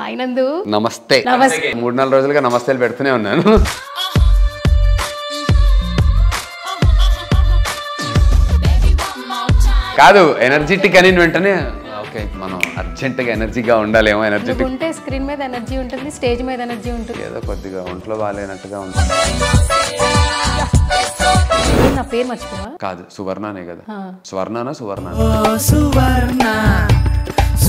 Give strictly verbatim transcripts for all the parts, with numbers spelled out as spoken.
Hi Nandu. Namaste. Namaste. Mood naal rojaluga namaste lu pedtune unnanu. Kaadu energetic ani ventane okay manu urgent ga energy ga undalemo energetic. Unte screen meeda energy untundi stage meeda energy untundi. Edo koddiga ontlo vaalenattuga untundi. Na peru marchipova? Kaadu Suvarna ne kada. Suvarna na Suvarna. Oh Suvarna.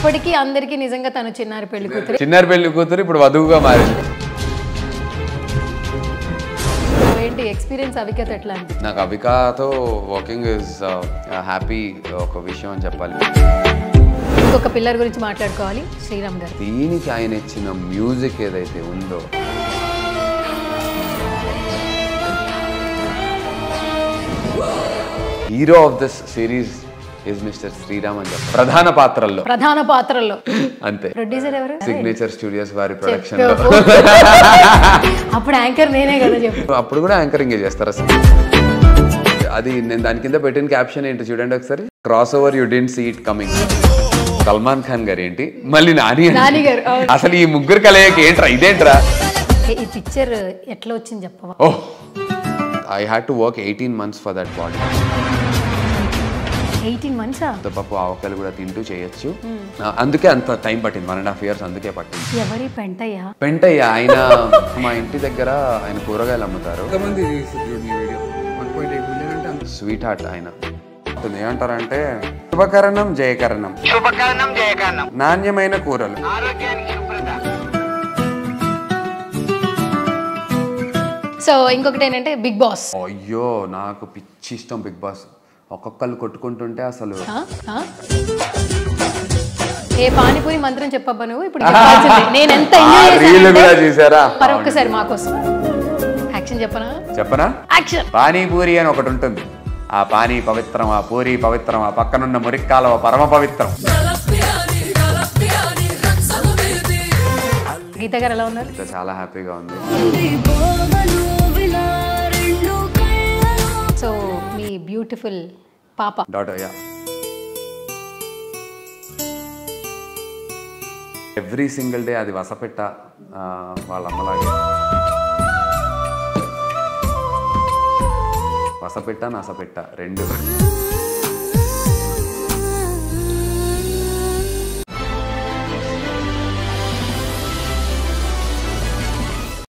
ఇప్పటికీ అందరికీ నిజంగా తను చిన్నారి పెళ్లి కూతురు చిన్నారి పెళ్లి కూతురు ఇప్పుడు వధువుగా మారింది. ఏంటి ఎక్స్‌పీరియన్స్ అవికతో ఎట్లా ఉంది? నాకు అవికతో వర్కింగ్ ఇస్ హ్యాపీ ఒక విషయం అని చెప్పాలి. ఇంకొక పిల్లర్ గురించి మాట్లాడుకోవాలి. శ్రీరామ్ గారు దీనికి ఆయన ఇచ్చిన మ్యూజిక్ ఏదైతే ఉందో hero of this series is Mister Sriram Anja. Pradhana Patrallo. Pradhana Patrallo. Ante. Producer evaru? Signature Studios vari production. Appudu anchor nene kada cheppu. Appudu kuda anchoring chestara. Adi nenu dani kinda bettin caption enti chudandi okkari. Crossover you didn't see it coming. Salman Khan garu enti? Malli Nani. Nani garu. Asalu ee mugguru kalayaki entra identra? Ee picture etla ochindi cheppava? Oh. I had to work eighteen months for that body. eighteen months ah the papa avakalu kuda tintu cheyachu anduke anta time pattindi one and a half years anduke pattindi evari pentayya pentayya aina ma inti daggara aina poragalu ammutaru konthamandi video one point eight million anta sweet heart aina ante antara ante shubakaranam jayakaranam shubakaranam jayakaranam nanyamaina koralu arogyaniki shubrata. So inkokati enante Big Boss. Ayyo naaku pichi ishtam Big Boss. ఒక్కొక్కళ్ళు కొట్టుకుంటుంటే అసలు ఏ పానీపూరి మంత్రం చెప్పబ్బా నువ్వు ఇప్పుడు నేను ఎంత enjoy చేశాను కూడా చూసారా మరొకసారి మా కోసం యాక్షన్ చెప్పనా చెప్పనా యాక్షన్ పానీపూరి అని ఒకటి ఉంటుంది ఆ పానీ పవిత్రం ఆ పూరి పవిత్రం ఆ పక్కనున్న మురిక్కాలవ పరమ పవిత్రం. గీత గారు ఎలా ఉన్నారు? చాలా హ్యాపీగా ఉంది. So me beautiful papa daughter, yeah, every single day adi vasapetta vaalla amma laage vasapetta nasapetta rendu.